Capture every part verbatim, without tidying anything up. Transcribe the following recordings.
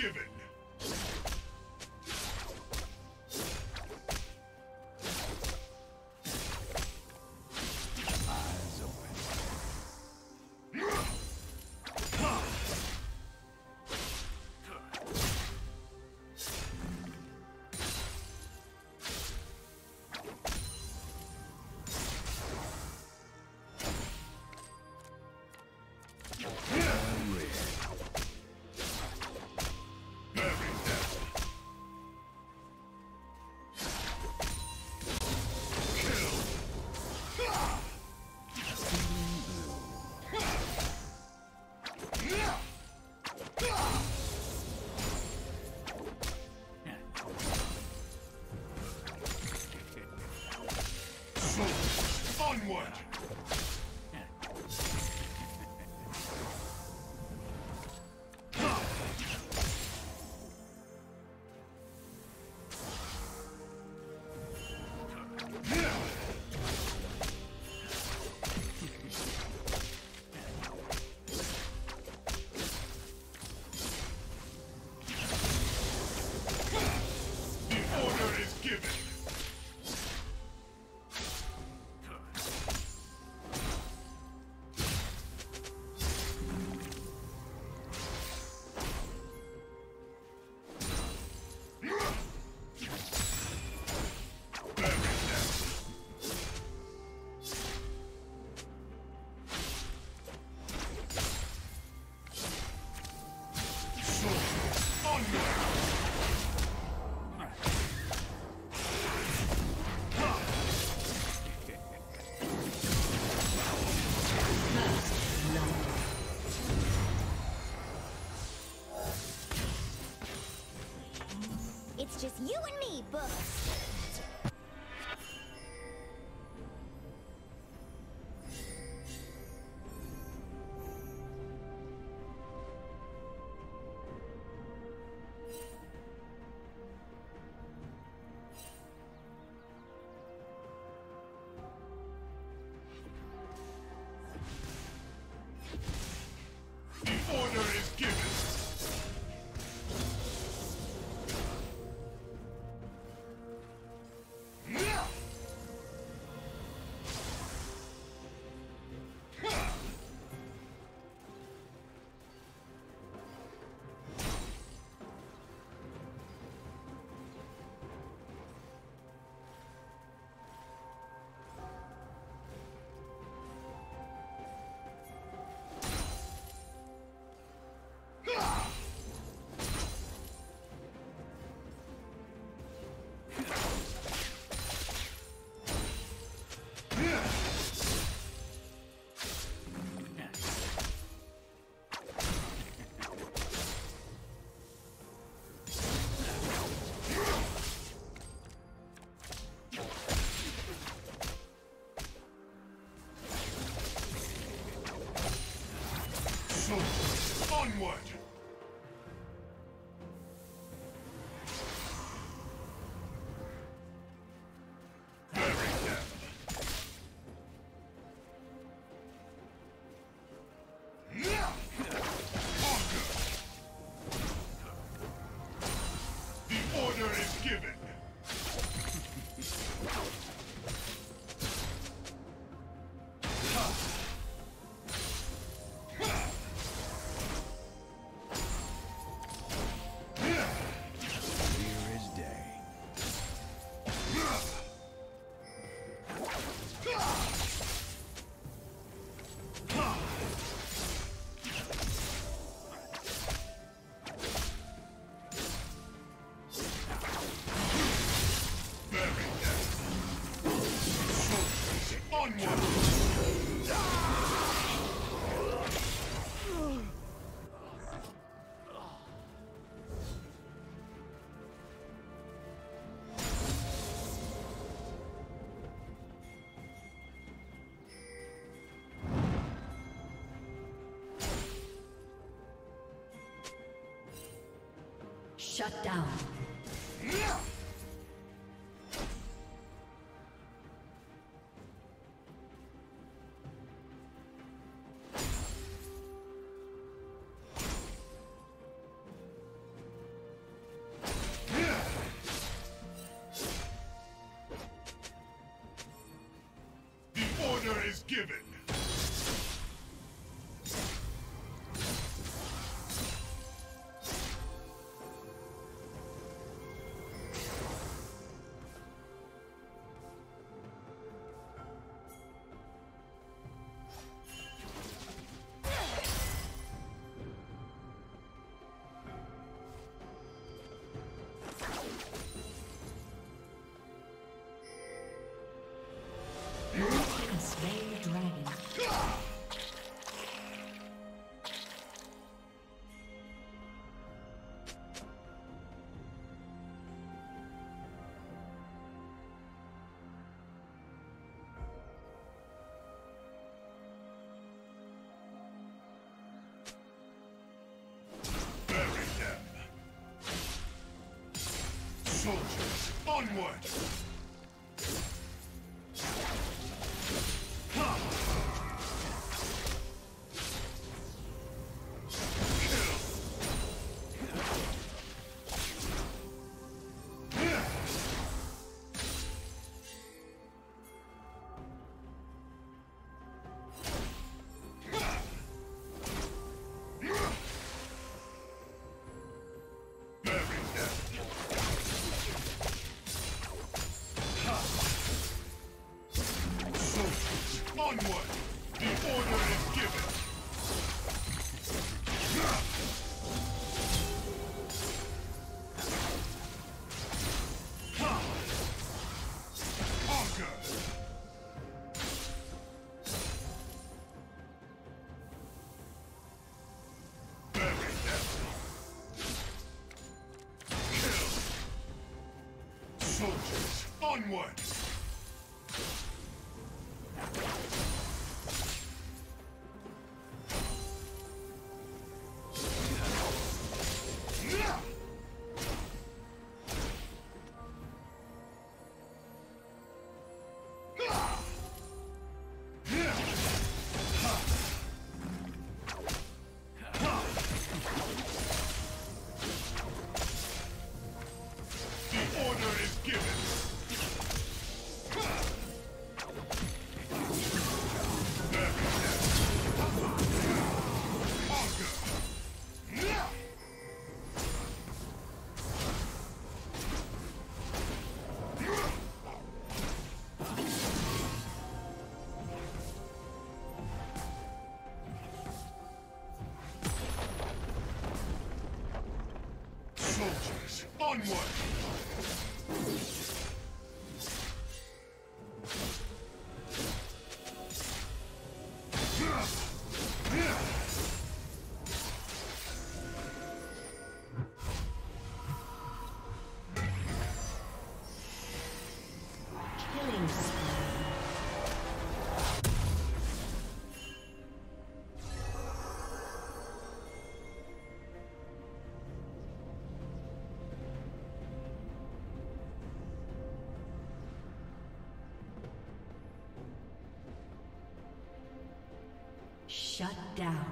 given. Onward! It's just you and me, books. Onward! Shut down. Soldiers, onward! Soldiers, onward! Soldiers, onward! Shut down.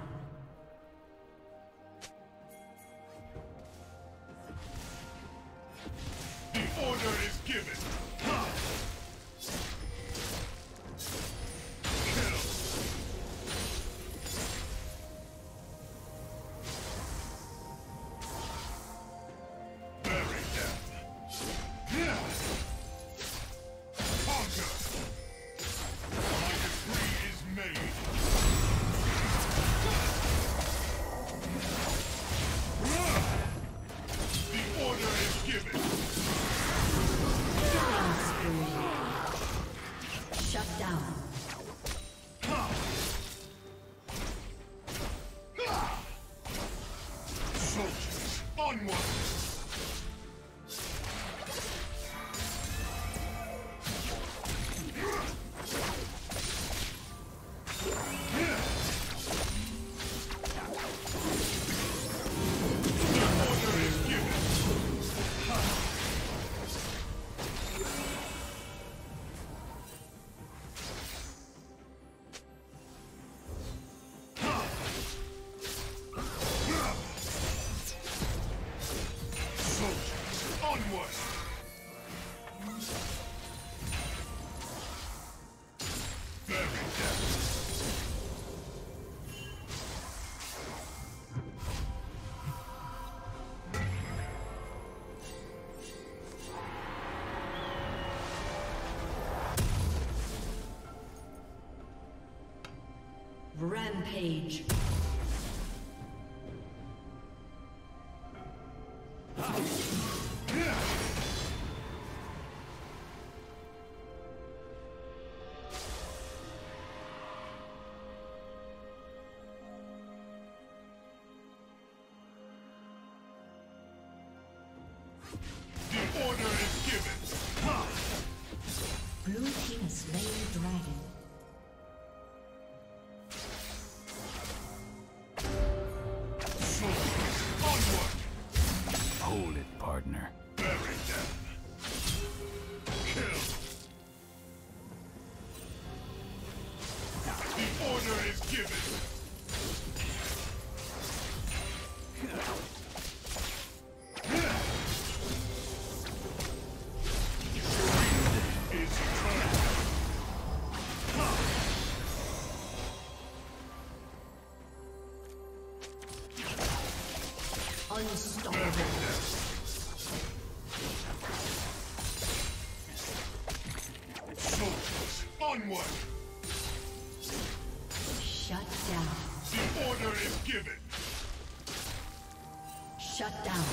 The order is given. Ha! Kill. Bury them. Conquer. My decree is made. Rampage. The order is given. Ha! Blue team has slain the dragon. Hold it, partner. Bury them. Unstoppable. Soldiers, onward! Shut down. The order is given. Shut down.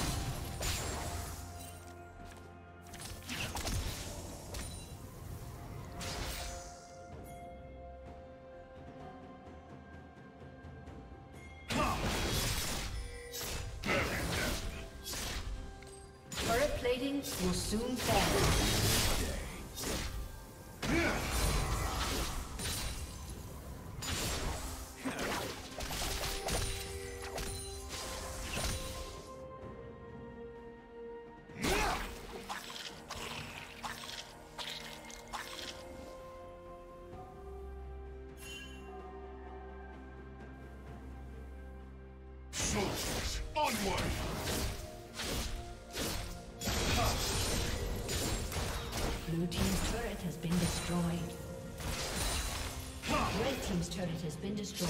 Will soon fall. Soldiers, onward! Blue team's turret has been destroyed. Red team's turret has been destroyed.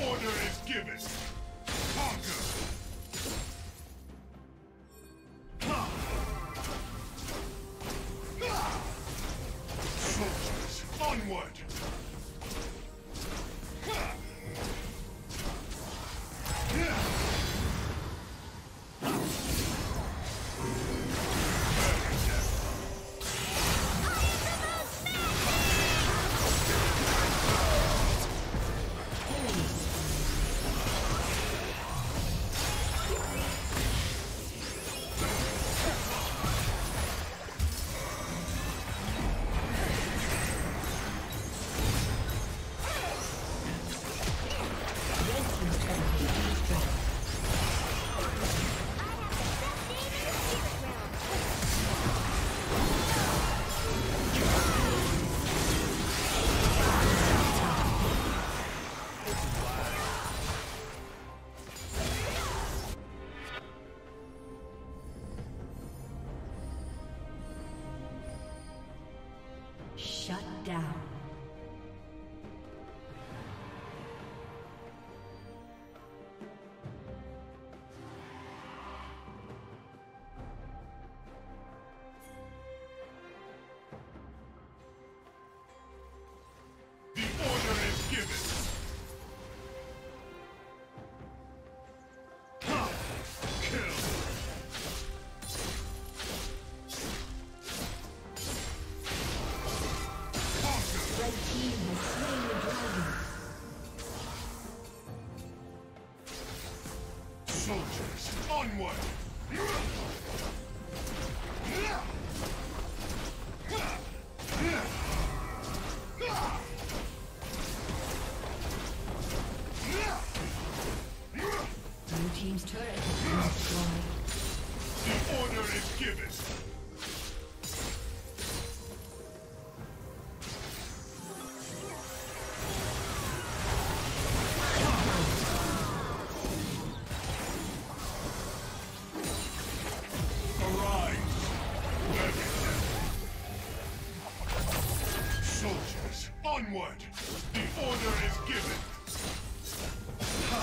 Order is given. Conquer. Shut down. The order is given. Onward! Warriors, onward! The order is given! Ha.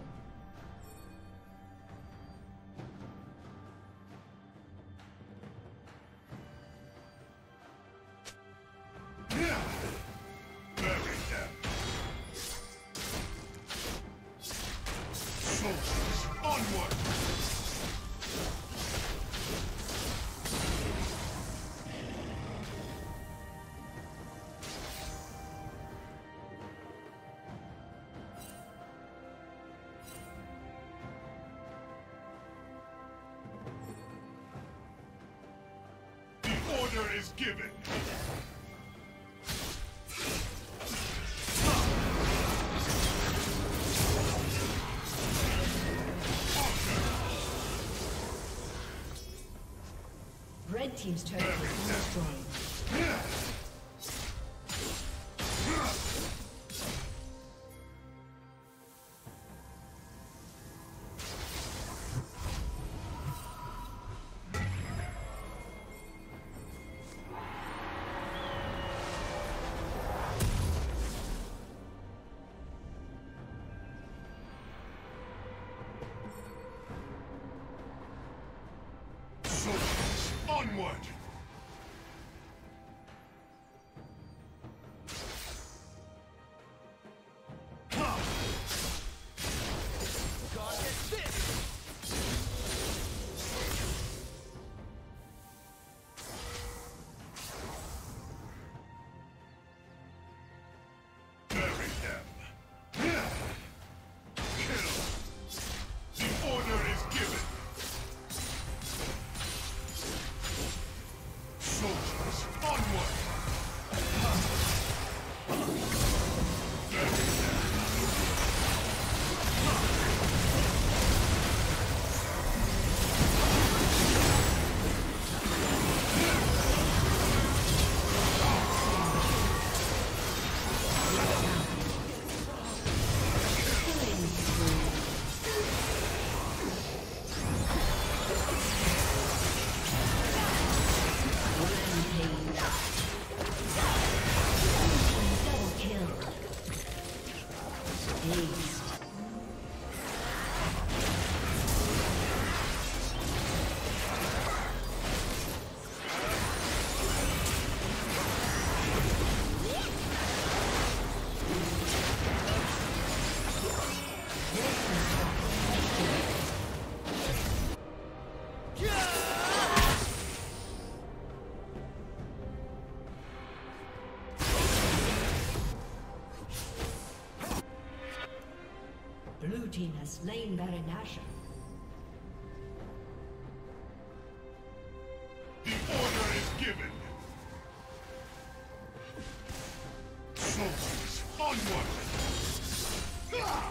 Order is given. Red Team's turret is destroyed. Onward! Has slain Baron Nashor. The order is given. Soldiers, onward. Ah!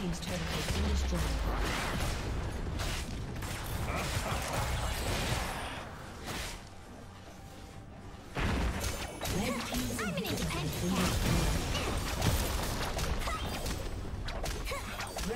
team's turret has been destroyed. Red team's inhibitor has been destroyed.